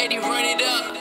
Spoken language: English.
Daddy, run it up.